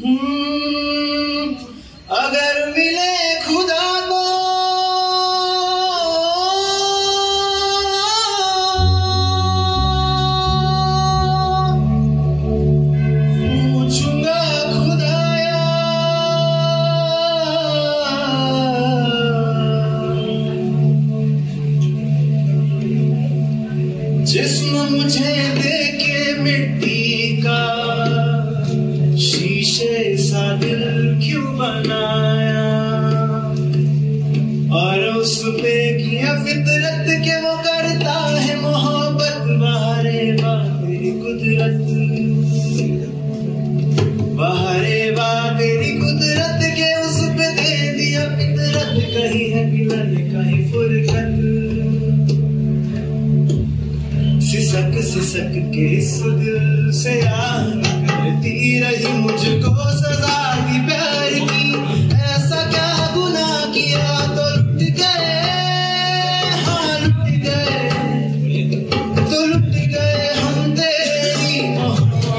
अगर मिले खुदा को पूछूंगा खुदाया जिस्म मुझे देके मिट्टी का शीशे सा दिल क्यों बनाया और उस पे किया फितरत के वो करता है मोहब्बत बहारे बातें कुदरत के उस पे दे दिया फितरत कहीं है मिलन कहीं फुरकत सिसक के इस दिल से आ रही मुझको सजा दी प्यार की ऐसा क्या गुनाह किया तो लुट गए लुट गए हम तेरी